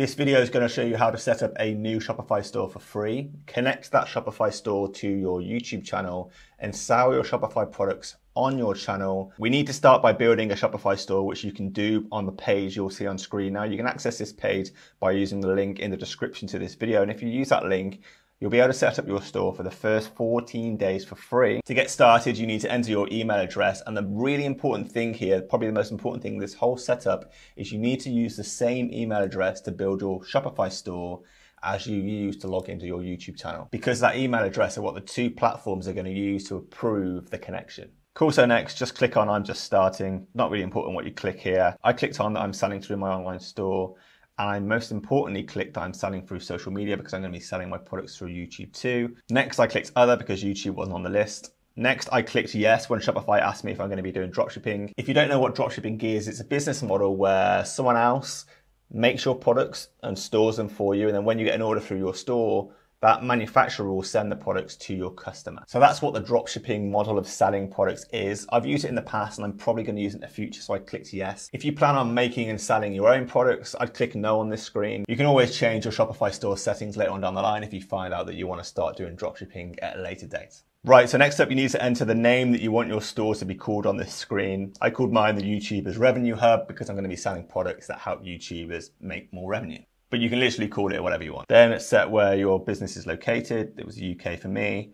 This video is going to show you how to set up a new Shopify store for free, connect that Shopify store to your YouTube channel, and sell your Shopify products on your channel. We need to start by building a Shopify store, which you can do on the page you'll see on screen now. You can access this page by using the link in the description to this video, and if you use that link, you'll be able to set up your store for the first 14 days for free. To get started, you need to enter your email address. And the really important thing here, probably the most important thing in this whole setup, is you need to use the same email address to build your Shopify store as you use to log into your YouTube channel, because that email address are what the two platforms are going to use to approve the connection. Cool, so next, just click on I'm just starting. Not really important what you click here. I clicked on that I'm selling through my online store. And I most importantly clicked I'm selling through social media because I'm going to be selling my products through YouTube too. Next, I clicked other because YouTube wasn't on the list. Next, I clicked yes when Shopify asked me if I'm going to be doing dropshipping. If you don't know what dropshipping is, it's a business model where someone else makes your products and stores them for you. And then when you get an order through your store, that manufacturer will send the products to your customer. So that's what the dropshipping model of selling products is. I've used it in the past and I'm probably going to use it in the future, so I clicked yes. If you plan on making and selling your own products, I'd click no on this screen. You can always change your Shopify store settings later on down the line if you find out that you want to start doing dropshipping at a later date. Right, so next up you need to enter the name that you want your store to be called on this screen. I called mine the YouTubers Revenue Hub because I'm going to be selling products that help YouTubers make more revenue. But you can literally call it whatever you want. Then it's set where your business is located. It was the UK for me.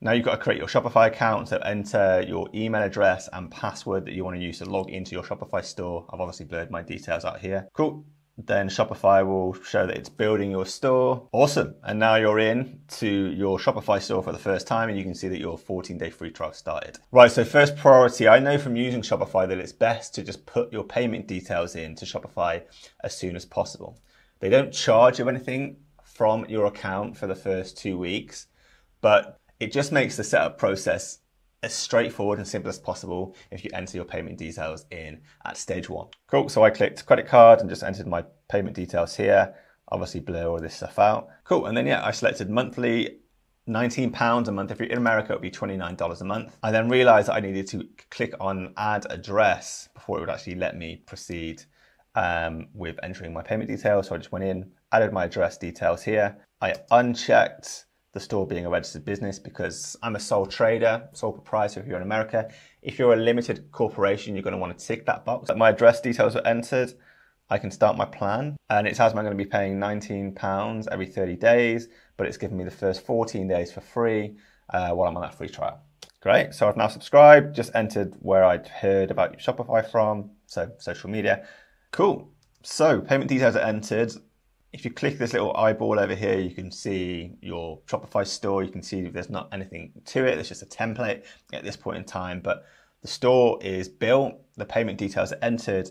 Now you've got to create your Shopify account. So enter your email address and password that you want to use to log into your Shopify store. I've obviously blurred my details out here. Cool. Then Shopify will show that it's building your store. Awesome. And now you're in to your Shopify store for the first time and you can see that your 14-day free trial started. Right, so first priority, I know from using Shopify that it's best to just put your payment details in to Shopify as soon as possible. They don't charge you anything from your account for the first 2 weeks, but it just makes the setup process as straightforward and simple as possible if you enter your payment details in at stage one. Cool, so I clicked credit card and just entered my payment details here. Obviously blur all this stuff out. Cool, and then yeah, I selected monthly, £19 a month. If you're in America, it would be $29 a month. I then realized that I needed to click on add address before it would actually let me proceed with entering my payment details. So I just went in, added my address details here. I unchecked the store being a registered business because I'm a sole trader, sole proprietor if you're in America. If you're a limited corporation, you're going to want to tick that box. My address details are entered. I can start my plan and it tells me I'm going to be paying £19 every 30 days, but it's giving me the first 14 days for free while I'm on that free trial. Great, so I've now subscribed, just entered where I'd heard about Shopify from, so social media. Cool, so payment details are entered. If you click this little eyeball over here, you can see your Shopify store. You can see there's not anything to it. It's just a template at this point in time, but the store is built, the payment details are entered.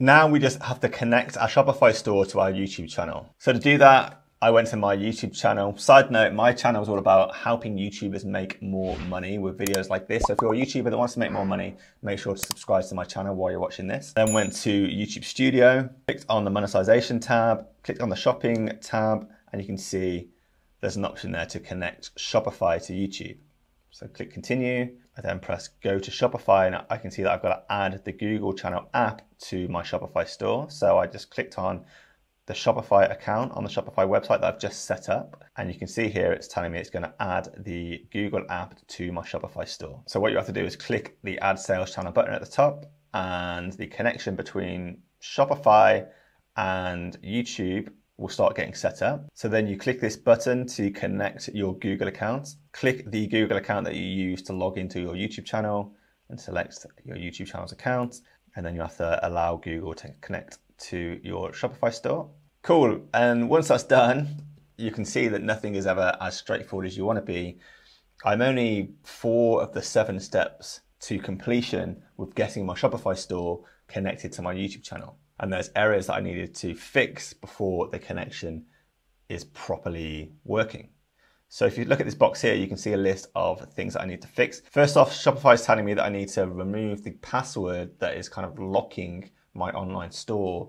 Now we just have to connect our Shopify store to our YouTube channel. So to do that, I went to my YouTube channel. Side note, my channel is all about helping YouTubers make more money with videos like this. So if you're a YouTuber that wants to make more money, make sure to subscribe to my channel while you're watching this. Then went to YouTube Studio, clicked on the monetization tab, clicked on the shopping tab, and you can see there's an option there to connect Shopify to YouTube. So click continue. I then press go to Shopify and I can see that I've got to add the Google channel app to my Shopify store. So I just clicked on the Shopify account on the Shopify website that I've just set up. And you can see here, it's telling me it's going to add the Google app to my Shopify store. So what you have to do is click the add sales channel button at the top and the connection between Shopify and YouTube will start getting set up. So then you click this button to connect your Google account, click the Google account that you use to log into your YouTube channel and select your YouTube channel's account. And then you have to allow Google to connect to your Shopify store. Cool, and once that's done, you can see that nothing is ever as straightforward as you want to be. I'm only 4 of the 7 steps to completion with getting my Shopify store connected to my YouTube channel. And there's areas that I needed to fix before the connection is properly working. So if you look at this box here, you can see a list of things that I need to fix. First off, Shopify is telling me that I need to remove the password that is kind of locking my online store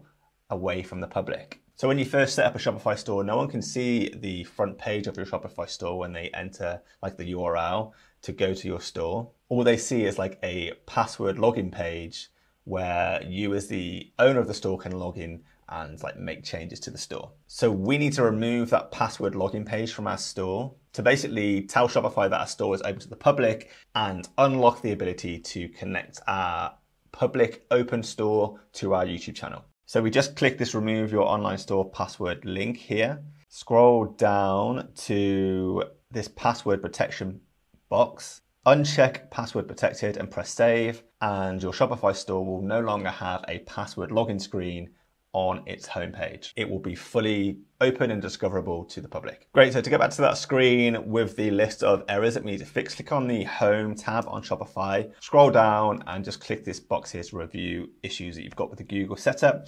away from the public. So when you first set up a Shopify store, no one can see the front page of your Shopify store when they enter like the URL to go to your store. All they see is like a password login page where you as the owner of the store can log in and like make changes to the store. So we need to remove that password login page from our store to basically tell Shopify that our store is open to the public and unlock the ability to connect our public open store to our YouTube channel. So we just click this remove your online store password link here, scroll down to this password protection box, uncheck password protected and press save, and your Shopify store will no longer have a password login screen on its homepage. It will be fully open and discoverable to the public. Great, so to get back to that screen with the list of errors that we need to fix, click on the Home tab on Shopify, scroll down and just click this box here to review issues that you've got with the Google setup.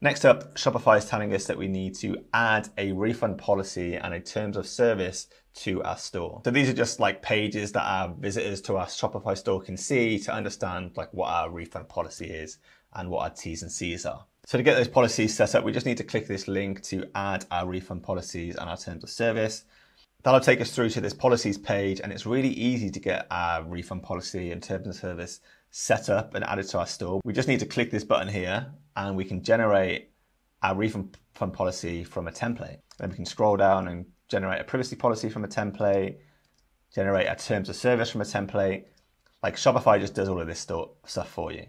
Next up, Shopify is telling us that we need to add a refund policy and a terms of service to our store. So these are just like pages that our visitors to our Shopify store can see to understand like what our refund policy is and what our T's and C's are. So to get those policies set up, we just need to click this link to add our refund policies and our terms of service. That'll take us through to this policies page, and it's really easy to get our refund policy and terms of service set up and added to our store. We just need to click this button here and we can generate our refund policy from a template. Then we can scroll down and generate a privacy policy from a template, generate our terms of service from a template. Like Shopify just does all of this stuff for you.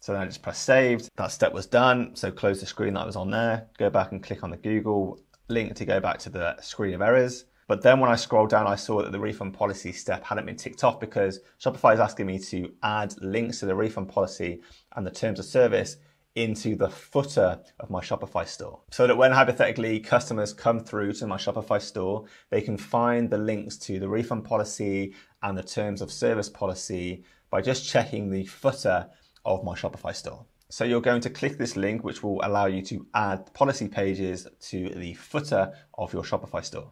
So then I just press saved, that step was done. So close the screen that was on there, go back and click on the Google link to go back to the screen of errors. But then when I scrolled down, I saw that the refund policy step hadn't been ticked off because Shopify is asking me to add links to the refund policy and the terms of service into the footer of my Shopify store, so that when hypothetically customers come through to my Shopify store, they can find the links to the refund policy and the terms of service policy by just checking the footer of my Shopify store. So you're going to click this link, which will allow you to add policy pages to the footer of your Shopify store.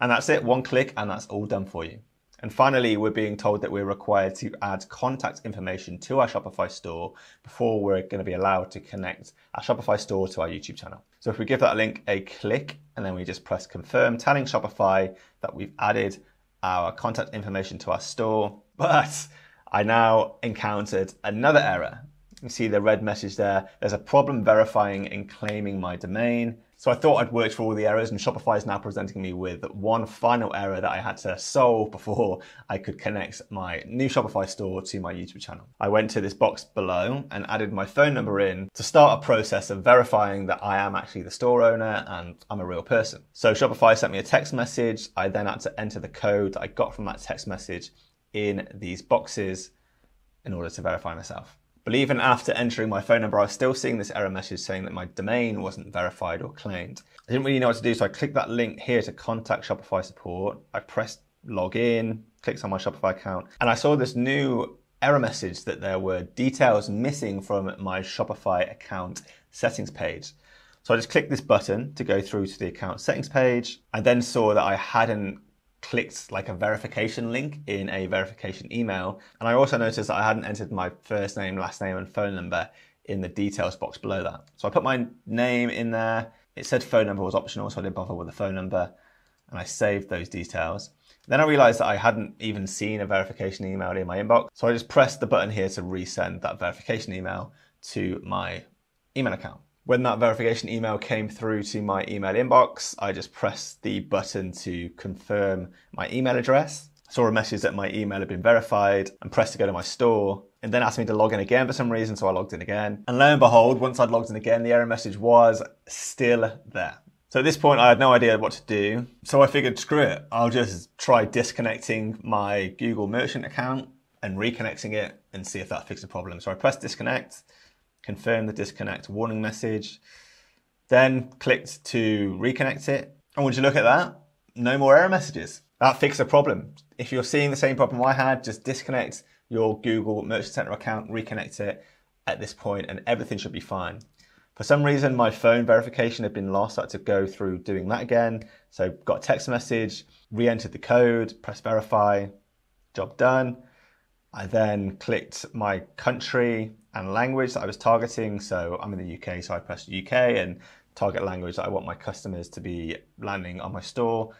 And that's it, one click, and that's all done for you. And finally, we're being told that we're required to add contact information to our Shopify store before we're going to be allowed to connect our Shopify store to our YouTube channel. So if we give that link a click and then we just press confirm, telling Shopify that we've added our contact information to our store, but I now encountered another error. You see the red message there. There's a problem verifying and claiming my domain. So I thought I'd worked through all the errors, and Shopify is now presenting me with one final error that I had to solve before I could connect my new Shopify store to my YouTube channel. I went to this box below and added my phone number in to start a process of verifying that I am actually the store owner and I'm a real person. So Shopify sent me a text message. I then had to enter the code that I got from that text message in these boxes in order to verify myself. But even after entering my phone number, I was still seeing this error message saying that my domain wasn't verified or claimed. I didn't really know what to do, so I clicked that link here to contact Shopify support. I pressed login, clicked on my Shopify account, and I saw this new error message that there were details missing from my Shopify account settings page. So I just clicked this button to go through to the account settings page. I then saw that I hadn't clicked like a verification link in a verification email. And I also noticed that I hadn't entered my first name, last name, and phone number in the details box below that. So I put my name in there. It said phone number was optional, so I didn't bother with the phone number. And I saved those details. Then I realized that I hadn't even seen a verification email in my inbox. So I just pressed the button here to resend that verification email to my email account. When that verification email came through to my email inbox, I just pressed the button to confirm my email address. I saw a message that my email had been verified and pressed to go to my store, and then asked me to log in again for some reason, so I logged in again. And lo and behold, once I'd logged in again, the error message was still there. So at this point, I had no idea what to do. So I figured, screw it, I'll just try disconnecting my Google merchant account and reconnecting it and see if that fixed the problem. So I pressed disconnect, confirm the disconnect warning message, then clicked to reconnect it. And would you look at that? No more error messages. That fixed the problem. If you're seeing the same problem I had, just disconnect your Google Merchant Center account, reconnect it at this point, and everything should be fine. For some reason, my phone verification had been lost. I had to go through doing that again. So got a text message, re-entered the code, pressed verify, job done. I then clicked my country and language that I was targeting. So I'm in the UK, so I pressed UK and target language that I want my customers to be landing on my store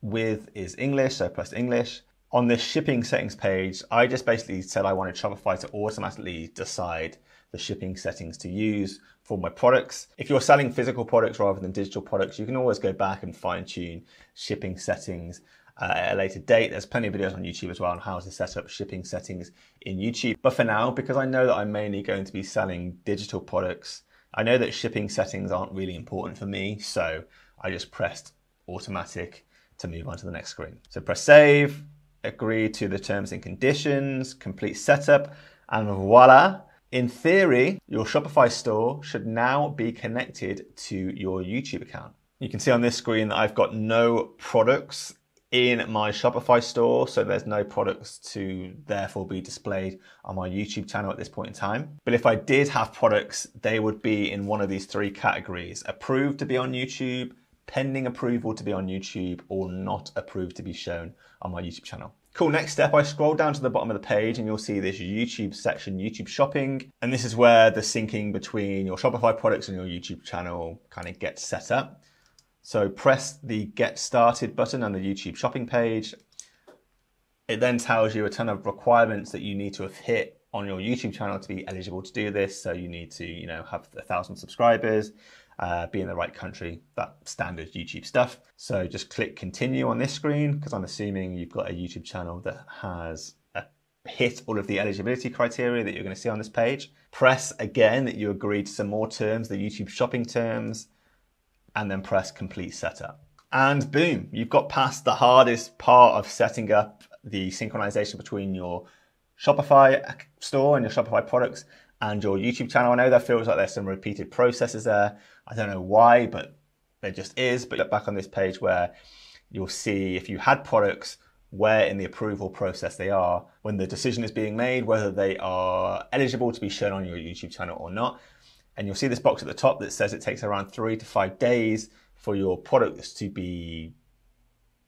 with is English, so I pressed English. On this shipping settings page, I just basically said I wanted Shopify to automatically decide the shipping settings to use for my products. If you're selling physical products rather than digital products, you can always go back and fine tune shipping settings at a later date. There's plenty of videos on YouTube as well on how to set up shipping settings in YouTube. But for now, because I know that I'm mainly going to be selling digital products, I know that shipping settings aren't really important for me. So I just pressed automatic to move on to the next screen. So press save, agree to the terms and conditions, complete setup, and voila. In theory, your Shopify store should now be connected to your YouTube account. You can see on this screen that I've got no products in my Shopify store, so there's no products to therefore be displayed on my YouTube channel at this point in time. But if I did have products, they would be in one of these three categories: approved to be on YouTube, pending approval to be on YouTube, or not approved to be shown on my YouTube channel. Cool, next step, I scroll down to the bottom of the page and you'll see this YouTube section, YouTube shopping. And this is where the syncing between your Shopify products and your YouTube channel kind of gets set up. So press the Get Started button on the YouTube shopping page. It then tells you a ton of requirements that you need to have hit on your YouTube channel to be eligible to do this. So you need to, have 1,000 subscribers, be in the right country, that standard YouTube stuff. So just click continue on this screen, because I'm assuming you've got a YouTube channel that has hit all of the eligibility criteria that you're going to see on this page. Press again that you agree to some more terms, the YouTube shopping terms, and then press complete setup. And boom, you've got past the hardest part of setting up the synchronization between your Shopify store and your Shopify products and your YouTube channel. I know that feels like there's some repeated processes there. I don't know why, but there just is. But look back on this page where you'll see if you had products, where in the approval process they are, when the decision is being made, whether they are eligible to be shown on your YouTube channel or not. And you'll see this box at the top that says it takes around 3 to 5 days for your products to be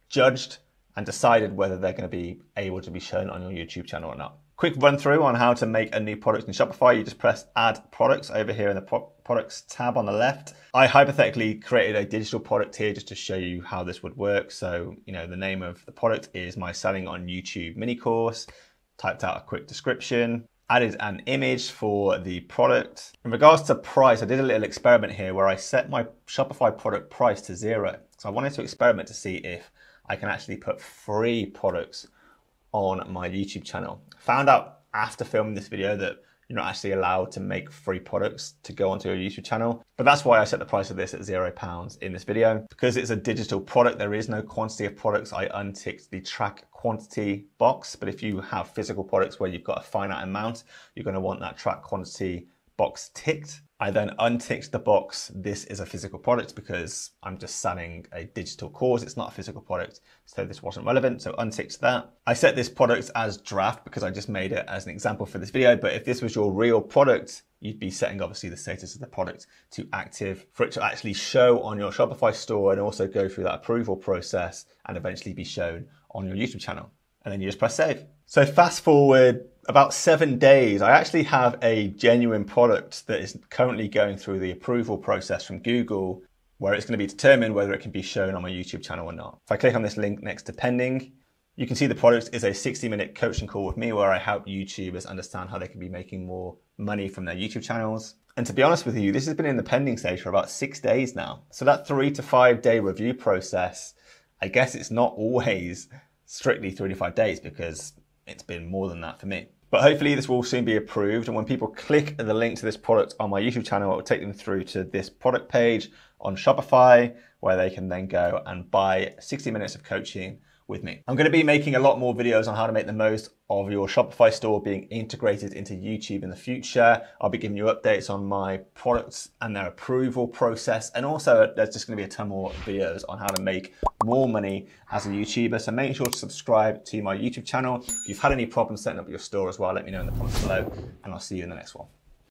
judged and decided whether they're going to be able to be shown on your YouTube channel or not. Quick run through on how to make a new product in Shopify. You just press add products over here in the products tab on the left. I hypothetically created a digital product here just to show you how this would work. So, the name of the product is my Selling on YouTube mini course. Typed out a quick description, added an image for the product. In regards to price, I did a little experiment here where I set my Shopify product price to 0. So I wanted to experiment to see if I can actually put free products on my YouTube channel. Found out after filming this video that you're not actually allowed to make free products to go onto your YouTube channel. But that's why I set the price of this at £0 in this video. Because it's a digital product, there is no quantity of products. I unticked the track quantity box. But if you have physical products where you've got a finite amount, you're going to want that track quantity box ticked. I then unticked the box, this is a physical product, because I'm just selling a digital course, it's not a physical product, so this wasn't relevant, so unticked that. I set this product as draft because I just made it as an example for this video, but if this was your real product, you'd be setting obviously the status of the product to active for it to actually show on your Shopify store and also go through that approval process and eventually be shown on your YouTube channel. And then you just press save. So fast forward about 7 days, I actually have a genuine product that is currently going through the approval process from Google, where it's going to be determined whether it can be shown on my YouTube channel or not. If I click on this link next to pending, you can see the product is a 60-minute coaching call with me where I help YouTubers understand how they can be making more money from their YouTube channels. And to be honest with you, this has been in the pending stage for about 6 days now. So that 3 to 5 day review process, I guess it's not always strictly 3 to 5 days, because it's been more than that for me. But hopefully this will soon be approved. And when people click the link to this product on my YouTube channel, it will take them through to this product page on Shopify, where they can then go and buy 60 minutes of coaching with me. I'm going to be making a lot more videos on how to make the most of your Shopify store being integrated into YouTube in the future. I'll be giving you updates on my products and their approval process. And also there's just going to be a ton more videos on how to make more money as a YouTuber. So make sure to subscribe to my YouTube channel. If you've had any problems setting up your store as well, let me know in the comments below, and I'll see you in the next one.